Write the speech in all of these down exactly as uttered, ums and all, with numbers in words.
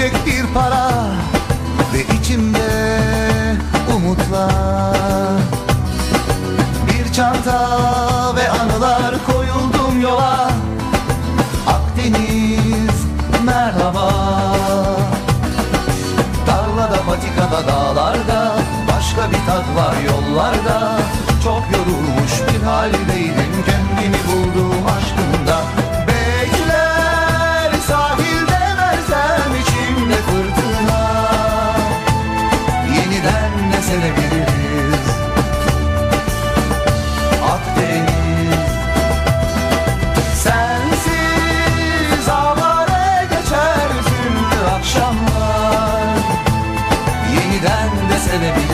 verecek bir para ve içimde umutlar. Bir çanta ve anılar koyuldum yola. Akdeniz merhaba. Tarlada, patikada, dağlarda başka bir tat var yollarda. Çok yorulmuş bir haldeydim, kendimi buldum aşkımda. Bekler sahilde versem içimde fırtına. Yeniden ne sevebiliriz Akdeniz. Sensiz avare geçer tüm akşamlar. Yeniden de sevebiliriz.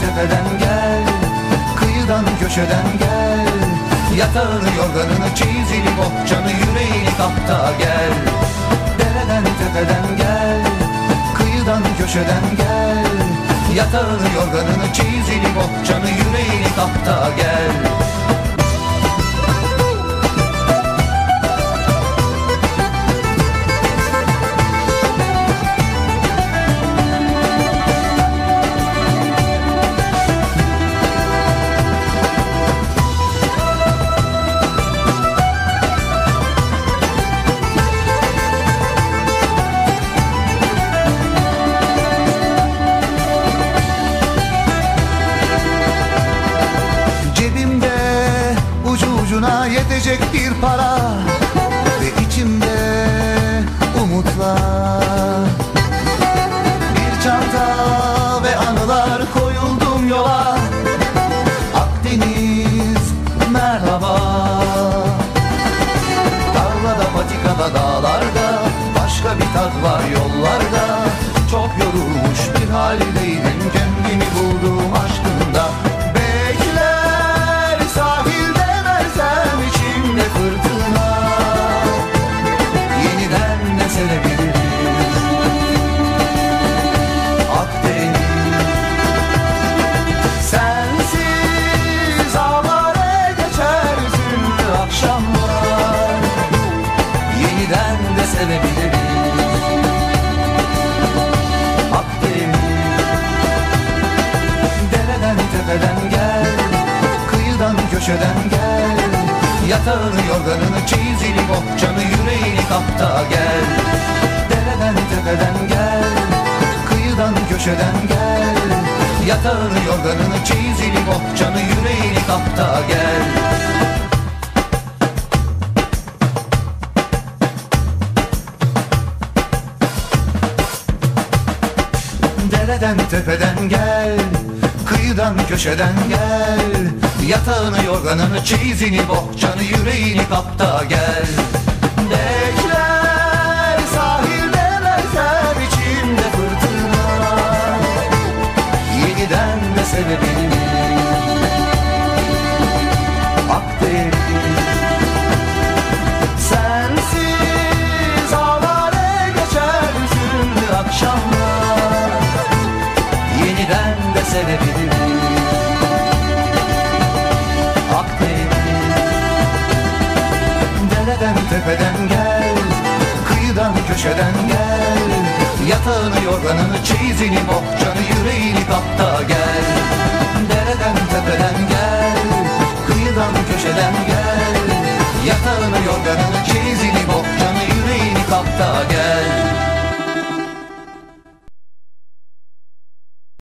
Tepeden gel, kıyıdan köşeden gel. Yatağını yorganını çizili bohçanı yüreğini kapta gel. Dereden tepeden gel, kıyıdan köşeden gel. Yatağını yorganını çizili bohçanı yüreğini kapta gel. Yetecek bir para ve içimde umutlar. Bir çanta ve anılar koyuldum yola. Akdeniz merhaba. Tarlada, patikada, dağlarda başka bir tat var yollarda. Çok yorulmuş bir haldeydim, kendimi buldum aşkımda. Tepeden gel, kıyıdan köşeden gel. Yatağını yorganını çizili bohçanı yüreğini kapta gel. Dereden tepeden gel, kıyıdan köşeden gel. Yatağını yorganını çizili bohçanı yüreğini kapta gel. Dereden tepeden gel, kıyıdan köşeden gel. Yatağını yorganını çizini bohçanı yüreğini kapta gel. Bekler sahilde versem içimde fırtına. Yeniden ne sevebiliriz Akdeniz. Sensiz avare geçer üzümlü akşamlar. Yeniden de sevebiliriz Akdeniz. Dereden tepeden gel, kıyıdan köşeden gel. Yatağını yorganını çizini bohçanı yüreğini kapta gel.